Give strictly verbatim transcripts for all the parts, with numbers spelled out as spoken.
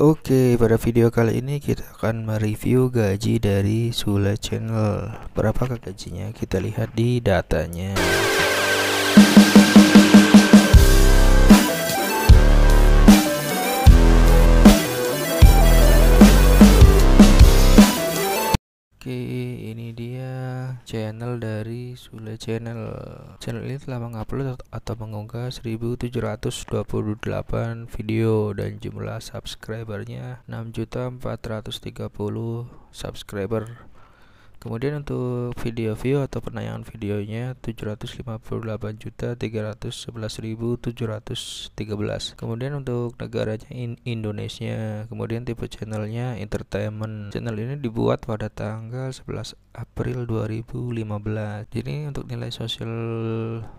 Oke, pada video kali ini kita akan mereview gaji dari Sule Channel. Berapakah gajinya? Kita lihat di datanya. Oke, ini dia channel dari Sule Channel. Channel ini telah mengupload atau mengunggah seribu tujuh ratus dua puluh delapan video dan jumlah subscribernya enam juta empat ratus tiga puluh subscriber. Kemudian untuk video view atau penayangan videonya tujuh ratus lima puluh delapan juta tiga ratus sebelas ribu tujuh ratus tiga belas. Kemudian untuk negaranya in Indonesia. Kemudian tipe channelnya entertainment. Channel ini dibuat pada tanggal sebelas April dua ribu lima belas. Jadi untuk nilai Social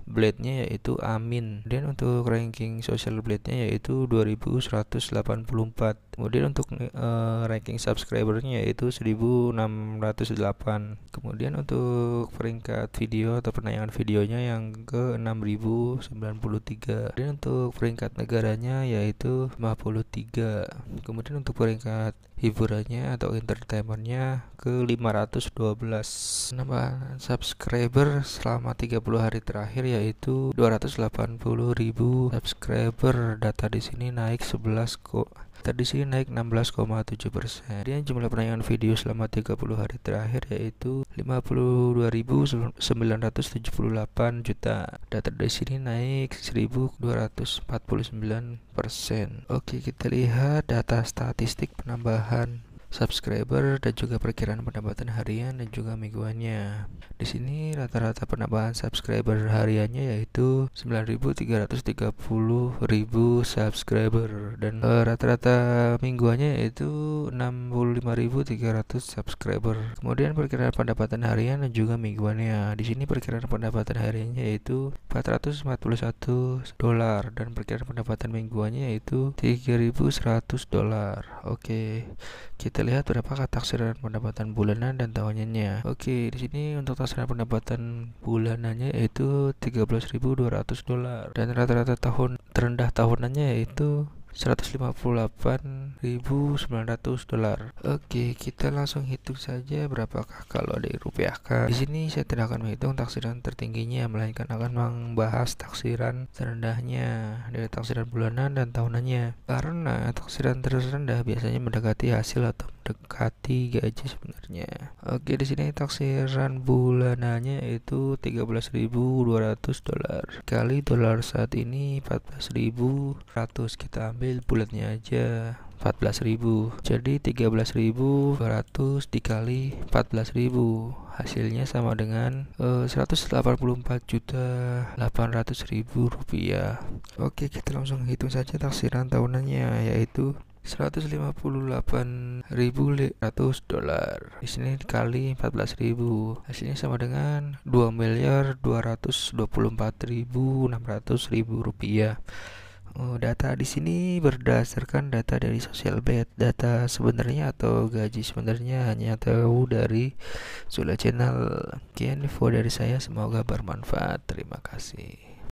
Blade-nya yaitu Amin. Kemudian untuk ranking Social Blade-nya yaitu dua ribu seratus delapan puluh empat. Kemudian untuk uh, ranking subscribernya yaitu seribu enam ratus delapan. Kemudian untuk peringkat video atau penayangan videonya yang ke enam ribu sembilan puluh tiga. Kemudian untuk peringkat negaranya yaitu lima puluh tiga. Kemudian untuk peringkat hiburannya atau entertainmentnya ke lima ratus dua belas. Penambahan subscriber selama tiga puluh hari terakhir yaitu dua ratus delapan puluh ribu subscriber. Data di sini naik sebelas kok. Tadi sini naik enam belas koma tujuh persen. Kemudian jumlah penayangan video selama tiga puluh hari terakhir yaitu lima puluh dua ribu sembilan ratus tujuh puluh delapan juta. Data dari sini naik seribu dua ratus empat puluh sembilan persen. Oke, kita lihat data statistik penambahan subscriber dan juga perkiraan pendapatan harian dan juga mingguannya. Di sini rata-rata penambahan subscriber hariannya yaitu sembilan juta tiga ratus tiga puluh ribu subscriber dan rata-rata uh, mingguannya yaitu enam puluh lima ribu tiga ratus subscriber. Kemudian perkiraan pendapatan harian dan juga mingguannya. Di sini perkiraan pendapatan hariannya yaitu empat ratus empat puluh satu dolar dan perkiraan pendapatan mingguannya yaitu tiga ribu seratus dolar. Oke, kita lihat berapakah taksiran pendapatan bulanan dan tahunannya. Oke, di sini untuk taksiran pendapatan bulanannya yaitu tiga belas ribu dua ratus dolar dan rata-rata tahun terendah tahunannya yaitu seratus lima puluh delapan ribu sembilan ratus dolar. Oke, kita langsung hitung saja berapakah kalau dirupiahkan. Di sini saya tidak akan menghitung taksiran tertingginya, melainkan akan membahas taksiran terendahnya dari taksiran bulanan dan tahunannya. Karena taksiran terendah biasanya mendekati hasil atau mendekati gaji sebenarnya. Oke, di sini taksiran bulanannya itu tiga belas ribu dua ratus dolar kali dolar saat ini empat belas ribu seratus. Kita ambil bulatnya aja empat belas ribu, jadi tiga belas ribu dua ratus dikali empat belas ribu hasilnya sama dengan uh, seratus delapan puluh empat juta delapan ratus ribu rupiah. Oke, kita langsung hitung saja taksiran tahunannya yaitu seratus lima puluh delapan ribu seratus dolar. Di sini dikali empat belas ribu. Hasilnya sama dengan dua miliar dua ratus dua puluh empat ribu enam ratus ribu rupiah. Oh, data di sini berdasarkan data dari Social Blade. Data sebenarnya atau gaji sebenarnya hanya tahu dari Sule Channel. Sekian info dari saya, semoga bermanfaat. Terima kasih.